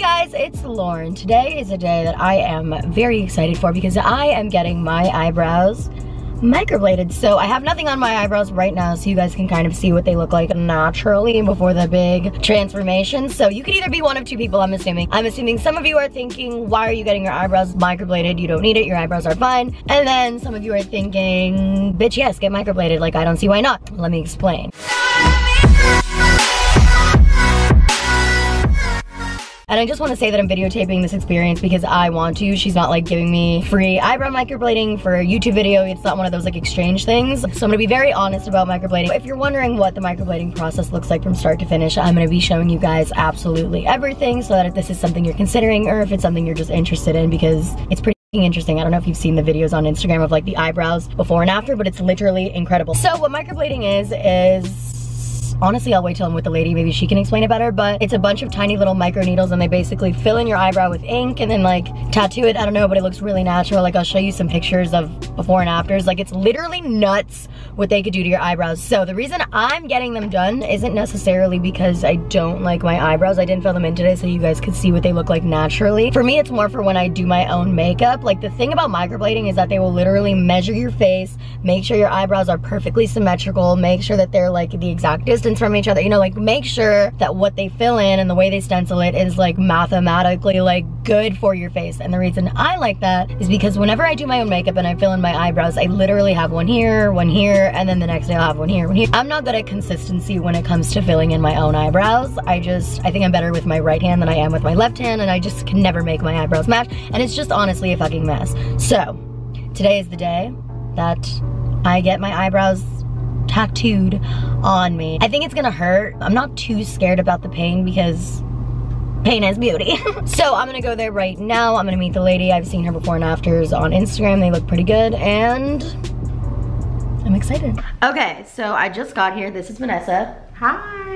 Hey guys, it's Lauren. Today is a day that I am very excited for because I am getting my eyebrows microbladed. So I have nothing on my eyebrows right now, so you guys can kind of see what they look like naturally before the big transformation. So you could either be one of two people, I'm assuming. I'm assuming some of you are thinking, why are you getting your eyebrows microbladed? You don't need it, your eyebrows are fine. And then some of you are thinking, bitch, yes, get microbladed. Like, I don't see why not. Let me explain. And I just want to say that I'm videotaping this experience because I want to. She's not like giving me free eyebrow microblading for a YouTube video. It's not one of those like exchange things. So I'm going to be very honest about microblading. If you're wondering what the microblading process looks like from start to finish, I'm going to be showing you guys absolutely everything, so that if this is something you're considering or if it's something you're just interested in, because it's pretty interesting. I don't know if you've seen the videos on Instagram of like the eyebrows before and after, but it's literally incredible. So what microblading is honestly, I'll wait till I'm with the lady, maybe she can explain it better, but it's a bunch of tiny little micro needles and they basically fill in your eyebrow with ink and then like tattoo it. I don't know, but it looks really natural. Like, I'll show you some pictures of before and afters. Like, it's literally nuts what they could do to your eyebrows. So the reason I'm getting them done isn't necessarily because I don't like my eyebrows. I didn't fill them in today so you guys could see what they look like naturally. For me, it's more for when I do my own makeup. Like, the thing about microblading is that they will literally measure your face, make sure your eyebrows are perfectly symmetrical, make sure that they're like the exact distance from each other, you know, like make sure that what they fill in and the way they stencil it is like mathematically like good for your face. And the reason I like that is because whenever I do my own makeup and I fill in my eyebrows, I literally have one here, and then the next day I'll have one here. I'm not good at consistency when it comes to filling in my own eyebrows. I think I'm better with my right hand than I am with my left hand, and I just can never make my eyebrows match, and it's just honestly a fucking mess. So today is the day that I get my eyebrows tattooed on me. I think it's gonna hurt. I'm not too scared about the pain because pain is beauty. So I'm gonna go there right now. I'm gonna meet the lady. I've seen her before and afters on Instagram. They look pretty good and I'm excited. Okay, so I just got here. This is Vanessa. Hi.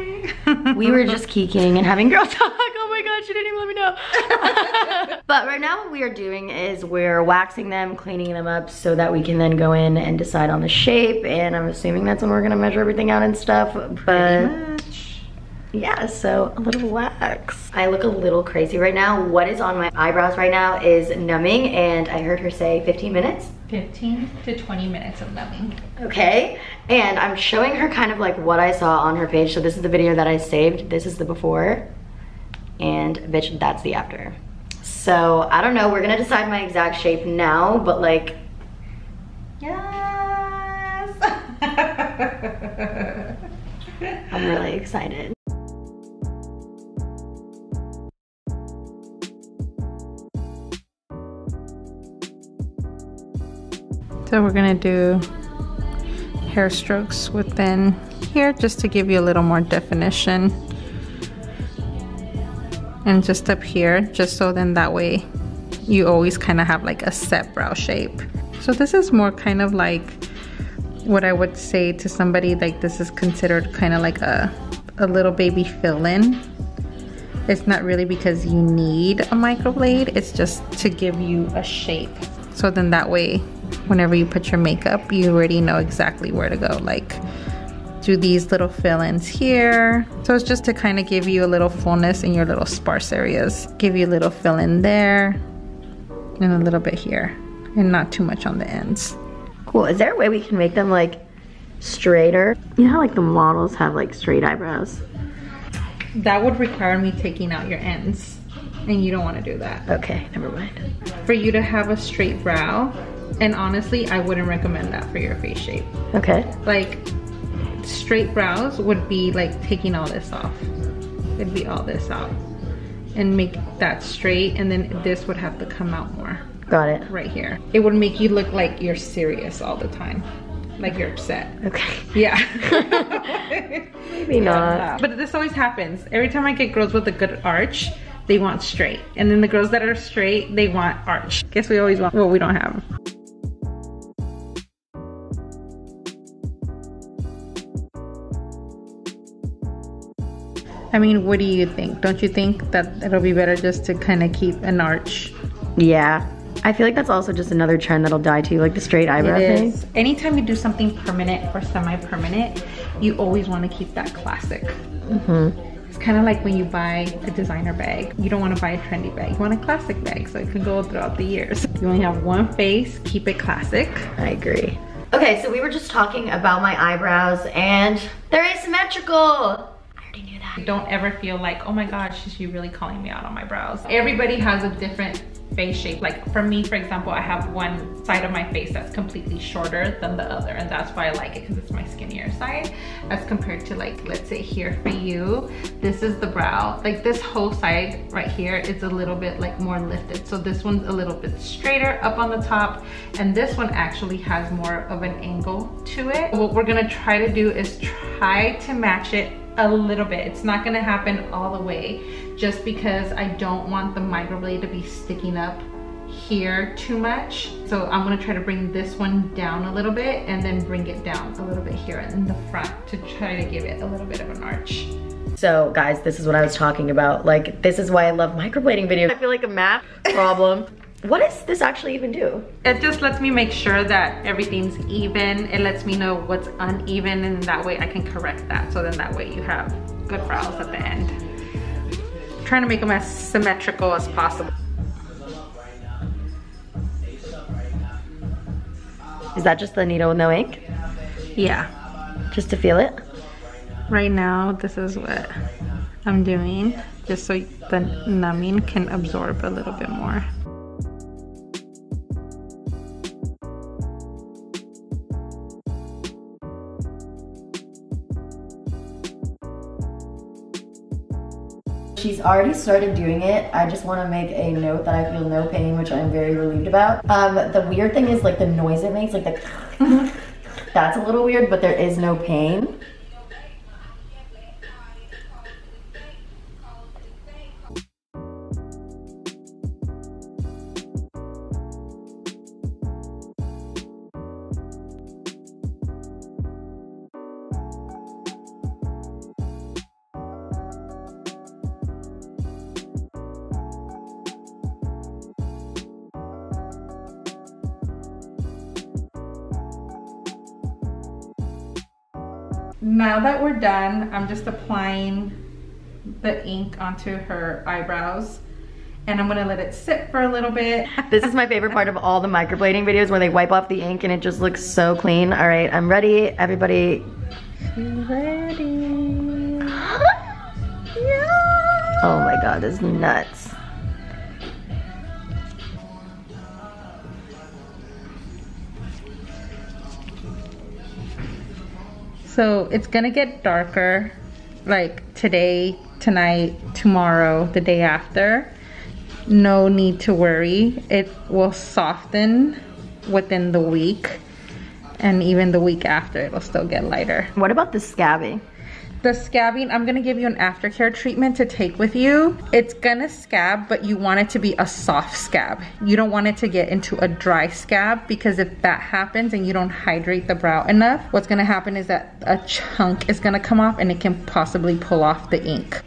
We were just kikiing and having girl talk. Oh my god, she didn't even let me know. But right now what we are doing is we're waxing them, cleaning them up so that we can then go in and decide on the shape, and I'm assuming that's when we're gonna measure everything out and stuff, but yeah, so a little wax. I look a little crazy right now. What is on my eyebrows right now is numbing, and I heard her say 15 minutes? 15 to 20 minutes of numbing. Okay, and I'm showing her kind of like what I saw on her page. So this is the video that I saved. This is the before, and bitch, that's the after. So I don't know, we're gonna decide my exact shape now, but like, yes! I'm really excited. So we're gonna do hair strokes within here just to give you a little more definition, and just up here, just so then that way you always kind of have like a set brow shape. So this is more kind of like what I would say to somebody, like this is considered kind of like a little baby fill-in. It's not really because you need a microblade, it's just to give you a shape, so then that way whenever you put your makeup, you already know exactly where to go. Like, do these little fill-ins here. So it's just to kind of give you a little fullness in your little sparse areas. Give you a little fill-in there, and a little bit here, and not too much on the ends. Cool, is there a way we can make them like straighter? You know how like the models have like straight eyebrows? That would require me taking out your ends, and you don't want to do that. Okay, never mind. For you to have a straight brow, and honestly, I wouldn't recommend that for your face shape. Okay. Like, straight brows would be like taking all this off. It'd be all this off. And make that straight, and then this would have to come out more. Got it. Right here. It would make you look like you're serious all the time. Like you're upset. Okay. Yeah. Maybe not. But this always happens. Every time I get girls with a good arch, they want straight. And then the girls that are straight, they want arch. Guess we always want what we don't have. I mean, what do you think? Don't you think that it'll be better just to kind of keep an arch? Yeah. I feel like that's also just another trend that'll die too, like the straight eyebrow thing. Anytime you do something permanent or semi-permanent, you always want to keep that classic. Mm-hmm. It's kind of like when you buy a designer bag. You don't want to buy a trendy bag. You want a classic bag so it can go throughout the years. You only have one face, keep it classic. I agree. Okay, so we were just talking about my eyebrows and they're asymmetrical. Don't ever feel like, oh my gosh, is she really calling me out on my brows? Everybody has a different face shape. Like for me, for example, I have one side of my face that's completely shorter than the other, and that's why I like it, because it's my skinnier side as compared to, like, let's say here for you, this is the brow. Like this whole side right here is a little bit like more lifted, so this one's a little bit straighter up on the top, and this one actually has more of an angle to it. What we're gonna try to do is try to match it a little bit. It's not gonna happen all the way, just because I don't want the microblade to be sticking up here too much. So I'm gonna try to bring this one down a little bit and then bring it down a little bit here in the front to try to give it a little bit of an arch. So guys, this is what I was talking about. Like, this is why I love microblading videos. I feel like a math problem. What does this actually even do? It just lets me make sure that everything's even. It lets me know what's uneven, and that way I can correct that. So then that way you have good brows at the end. I'm trying to make them as symmetrical as possible. Is that just the needle with no ink? Yeah. Just to feel it? Right now, this is what I'm doing, just so the numbing can absorb a little bit more. She's already started doing it. I just want to make a note that I feel no pain, which I'm very relieved about. The weird thing is, like, the noise it makes, like the that's a little weird, but there is no pain. Now that we're done, I'm just applying the ink onto her eyebrows, and I'm gonna let it sit for a little bit. This is my favorite part of all the microblading videos, where they wipe off the ink and it just looks so clean. All right, I'm ready, everybody. She's ready. Yeah. Oh my God, this is nuts. So it's gonna get darker, like today, tonight, tomorrow, the day after. No need to worry. It will soften within the week, and even the week after, it'll still get lighter. What about the scabbing? The scabbing, I'm gonna give you an aftercare treatment to take with you. It's gonna scab, but you want it to be a soft scab. You don't want it to get into a dry scab, because if that happens and you don't hydrate the brow enough, what's gonna happen is that a chunk is gonna come off and it can possibly pull off the ink.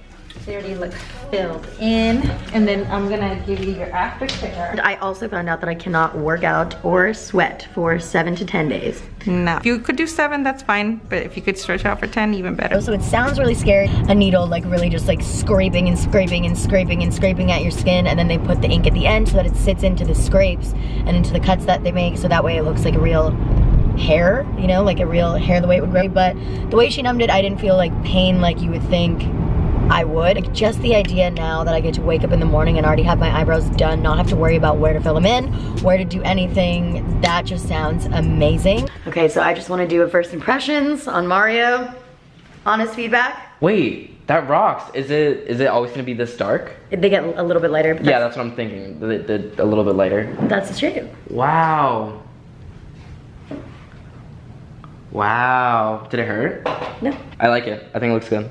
They already look filled in, and then I'm gonna give you your aftercare. I also found out that I cannot work out or sweat for 7 to 10 days. No, if you could do 7, that's fine, but if you could stretch out for 10, even better. So it sounds really scary, a needle like really just like scraping and scraping and scraping and scraping at your skin, and then they put the ink at the end so that it sits into the scrapes and into the cuts that they make, so that way it looks like a real hair, you know, like a real hair the way it would grow. But the way she numbed it, I didn't feel like pain like you would think I would. Like, just the idea now that I get to wake up in the morning and already have my eyebrows done, not have to worry about where to fill them in, where to do anything, that just sounds amazing. Okay, so I just want to do a first impressions on Mario. Honest feedback. Wait, that rocks. Is it always going to be this dark? They get a little bit lighter. But yeah, that's what I'm thinking. A little bit lighter. That's the truth. Wow. Wow. Did it hurt? No. I like it. I think it looks good.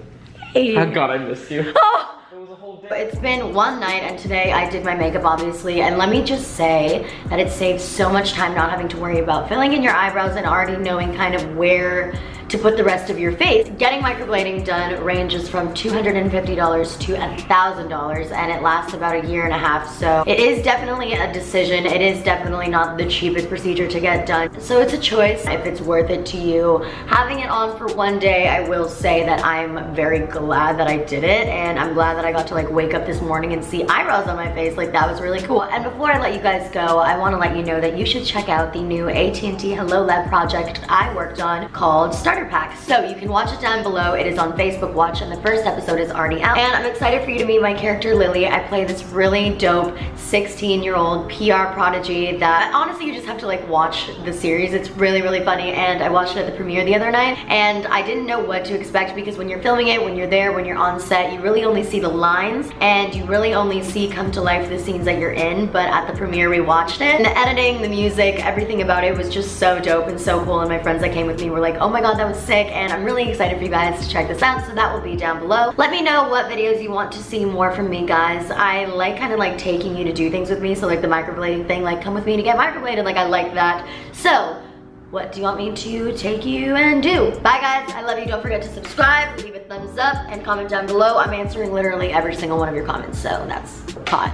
Oh God, I missed you. Oh. It was a whole day. It's been one night, and today I did my makeup, obviously, and let me just say that it saved so much time not having to worry about filling in your eyebrows and already knowing kind of where to put the rest of your face. Getting microblading done ranges from $250 to $1,000, and it lasts about a year and a half, so it is definitely a decision. It is definitely not the cheapest procedure to get done, so it's a choice if it's worth it to you. Having it on for one day, I will say that I'm very glad that I did it, and I'm glad that I got to like wake up this morning and see eyebrows on my face. Like, that was really cool. And before I let you guys go, I want to let you know that you should check out the new AT&T Hello Lab project I worked on called Starter Pack. So you can watch it down below. It is on Facebook Watch, and the first episode is already out. And I'm excited for you to meet my character Lily. I play this really dope 16-year-old PR prodigy that honestly, you just have to like watch the series. It's really, really funny, and I watched it at the premiere the other night, and I didn't know what to expect because when you're filming it, when you're there, when you're on set, you really only see the lines and you really only see come to life the scenes that you're in. But at the premiere, we watched it, and the editing, the music, everything about it was just so dope and so cool, and my friends that came with me were like, oh my god, that was sick, and I'm really excited for you guys to check this out, so that will be down below. Let me know what videos you want to see more from me, guys. I like kind of like taking you to do things with me, so like the microblading thing, like come with me to get microbladed, like I like that. So what do you want me to take you and do? Bye guys, I love you. Don't forget to subscribe, leave a thumbs up, and comment down below. I'm answering literally every single one of your comments, so that's hot.